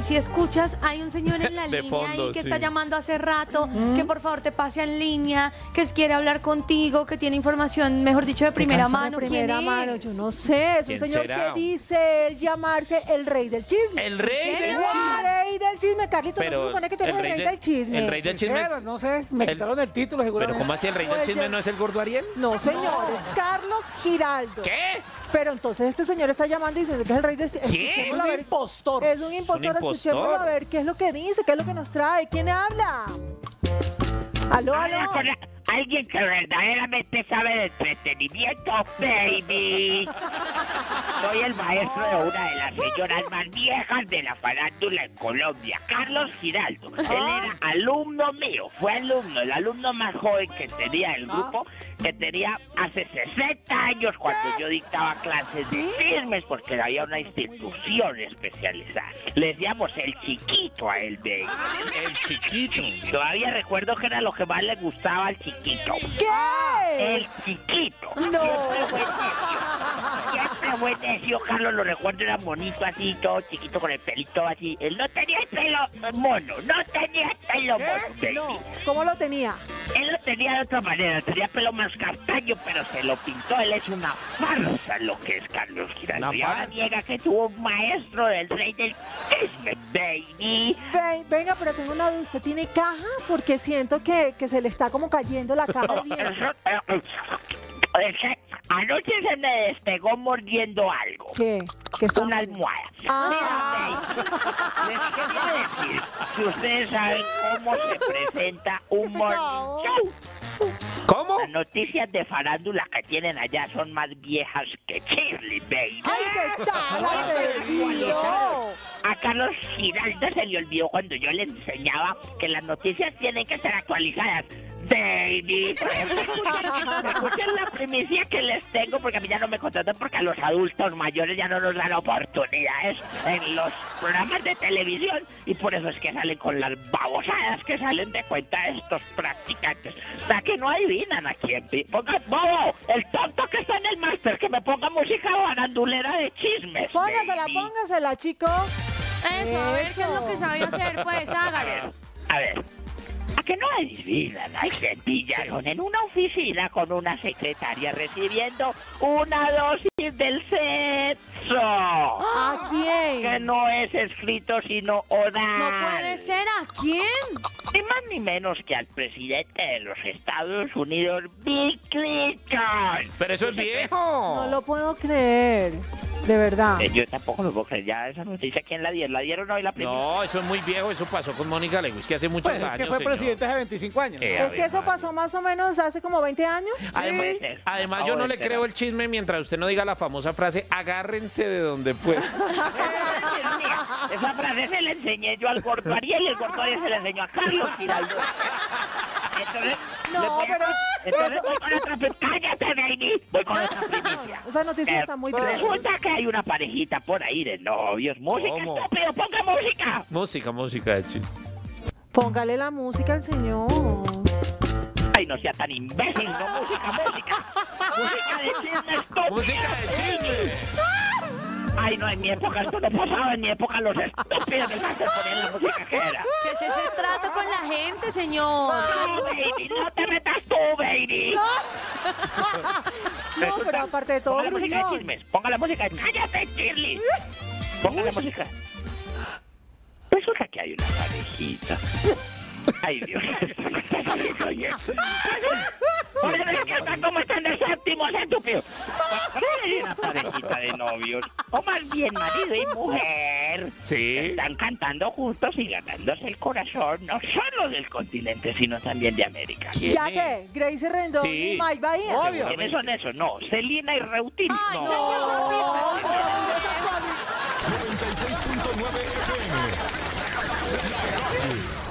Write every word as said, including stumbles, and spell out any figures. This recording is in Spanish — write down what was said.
Si escuchas, hay un señor en la línea fondo, ahí que sí. está llamando hace rato, ¿Mm? que por favor te pase en línea, que quiere hablar contigo, que tiene información, mejor dicho, de primera mano. De primera ¿Quién mano, es? Yo no sé, es un señor será? que dice él llamarse el rey del chisme. El rey del chisme. El rey del chisme, Carlitos, no se supone que tú eres el rey, el rey del chisme. El rey del chisme. Pero, no sé, me el, quitaron el título, seguramente. Pero ¿cómo así el rey del chisme no es el gordo Ariel? No, señor, no. es Carlos Giraldo. ¿Qué? Pero entonces este señor está llamando y dice que es el rey del chisme. ¿Qué? Es un impostor. Es un impostor. Ahora escuchémoslo a ver qué es lo que dice, qué es lo que nos trae, quién habla. Aló, aló. Alguien que verdaderamente sabe de entretenimiento, baby. Soy el maestro de una de las señoras más viejas de la farándula en Colombia, Carlos Giraldo. Él era alumno mío, fue alumno, el alumno más joven que tenía el grupo, que tenía hace sesenta años cuando yo dictaba clases de chismes, porque había una institución especializada. Le decíamos el chiquito a él, baby. El chiquito. Todavía recuerdo que era lo que más le gustaba al chiquito. Chiquito. ¿Qué? El chiquito. No. Siempre fue necio. Siempre fue necio, Carlos. Lo recuerdo, era bonito así, todo chiquito con el pelito así. Él no tenía el pelo mono. No tenía el pelo ¿Qué? mono. Baby. No. ¿Cómo lo tenía? Él lo tenía de otra manera. Tenía pelo más castaño, pero se lo pintó. Él es una farsa lo que es Carlos Giraldo. Y ahora niega que tuvo un maestro del rey del chisme, baby. Ven, venga, pero tengo una duda. ¿Usted tiene caja? Porque siento que, que se le está como cayendo. La cara anoche se me despegó mordiendo algo. ¿Qué? ¿Qué son? Una almohada. Ah. Les quería decir que ustedes saben cómo se presenta un morning show. ¿Cómo? Las noticias de farándula que tienen allá son más viejas que Shirley, baby. ¡Ay, qué tal! A Carlos Giraldo se le olvidó cuando yo le enseñaba que las noticias tienen que ser actualizadas. Baby, escuchen la primicia que les tengo, porque a mí ya no me contratan porque a los adultos mayores ya no nos dan oportunidades en los programas de televisión y por eso es que salen con las babosadas que salen de cuenta estos practicantes. Hasta que no adivinan a quién. Pongan, bobo, el tonto que está en el máster, que me ponga música barandulera de chismes. Póngasela, baby. Póngasela, chicos. Eso, a ver eso. Qué es lo que sabía hacer, pues, hágalo. A ver. A ver. A que no adivinan, hay que pillaron en una oficina con una secretaria recibiendo una dosis del sexo. ¿A quién? Que no es escrito sino oral. No puede ser, ¿a quién? Ni más ni menos que al presidente de los Estados Unidos, Bill Clinton. Pero eso es viejo. No lo puedo creer, de verdad. Eh, yo tampoco lo puedo creer, ya esa noticia, ¿quién la dieron? ¿La dieron hoy la primera? No, eso es muy viejo, eso pasó con Mónica Leguiz, que hace muchos pues años. Es que fue señor. presidente hace veinticinco años. Eh, es que eso pasó más o menos hace como veinte años. Sí. Además, Además yo no le creo el chisme mientras usted no diga la famosa frase, agárrense de donde pueda. Esa frase se la enseñé yo al gordo Ariel y el gordo Ariel se la enseñó a Carlos. Entonces, no, pero... Entonces voy con otra primicia. ¡Cállate, baby! Voy con otra primicia. Esa noticia eh, está muy bien. Resulta que hay una parejita por ahí de novios. ¡Música, ¿Cómo? estúpido! ¡Ponga música! Música, música, de chiste. Póngale la música al señor. Ay, no sea tan imbécil. No, música, música. Música de chisme, estúpido. Música de chisme. Ay, no, en mi época esto no pasaba, en mi época los estúpidos me hacen poner la música que era. ¿Qué es ese trato con la gente, señor? No, baby, no te metas tú, baby. No, no, pero aparte de todo, ponga la música de chismes, ponga la música de... ¡Cállate, Shirley! Ponga la música. Resulta que hay una parejita. Ay, Dios. Por eso es que están como están de séptimo, estúpido. Una parejita de novios, o más bien marido y mujer, ¿sí? Están cantando juntos y ganándose el corazón, no solo del continente, sino también de América. Ya sé, Grace Rendon sí. y Mike Bahía. Obvio. ¿Quiénes son esos? No, Selena y Rautín. Ay, no. noventa y seis punto nueve F M.